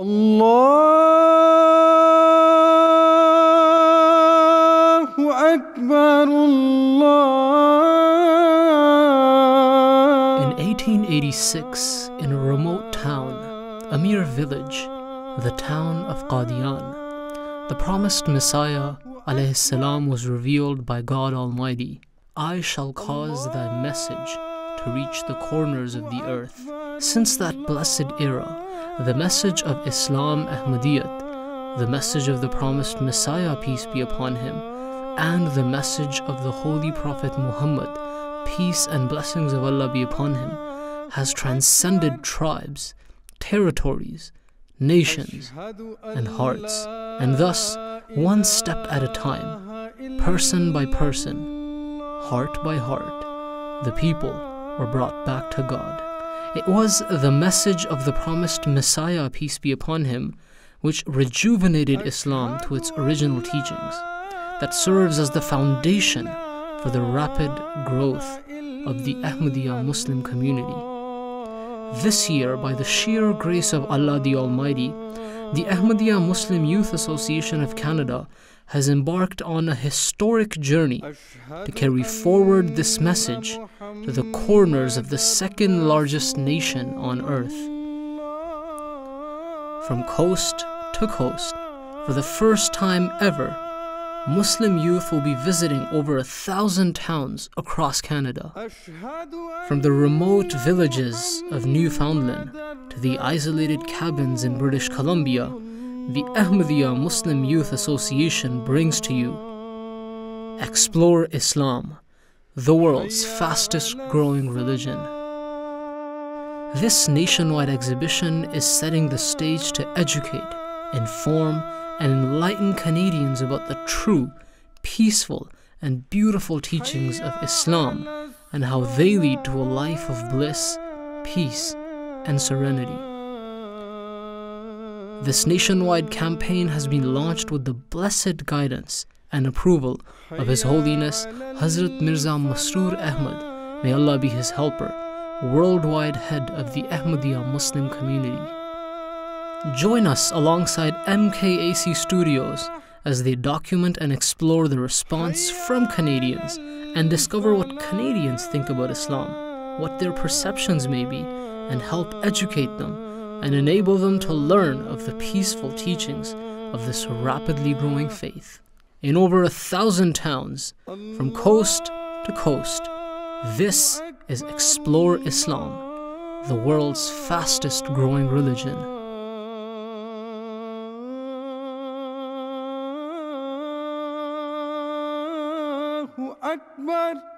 Allahu Akbar, Allah. In 1886, in a remote town, a mere village, the town of Qadian, the promised Messiah (alayhissalam) was revealed by God Almighty. I shall cause thy message to reach the corners of the earth. Since that blessed era, the message of Islam Ahmadiyyat, the message of the promised Messiah, peace be upon him, and the message of the Holy Prophet Muhammad, peace and blessings of Allah be upon him, has transcended tribes, territories, nations, and hearts, and thus, one step at a time, person by person, heart by heart, the people were brought back to God. It was the message of the promised Messiah, peace be upon him, which rejuvenated Islam to its original teachings, that serves as the foundation for the rapid growth of the Ahmadiyya Muslim community. This year, by the sheer grace of Allah the Almighty, the Ahmadiyya Muslim Youth Association of Canada has embarked on a historic journey to carry forward this message to the corners of the second largest nation on earth. From coast to coast, for the first time ever, Muslim youth will be visiting over 1,000 towns across Canada. From the remote villages of Newfoundland to the isolated cabins in British Columbia, the Ahmadiyya Muslim Youth Association brings to you Explore Islam, the world's fastest-growing religion. This nationwide exhibition is setting the stage to educate, inform, and enlighten Canadians about the true, peaceful, and beautiful teachings of Islam and how they lead to a life of bliss, peace, and serenity. This nationwide campaign has been launched with the blessed guidance and approval of His Holiness Hazrat Mirza Masroor Ahmad, may Allah be his helper, worldwide head of the Ahmadiyya Muslim community. Join us alongside MKAC Studios as they document and explore the response from Canadians and discover what Canadians think about Islam, what their perceptions may be, and help educate them and enable them to learn of the peaceful teachings of this rapidly growing faith. In over 1,000 towns, from coast to coast, this is Explore Islam, the world's fastest growing religion. Allahu Akbar.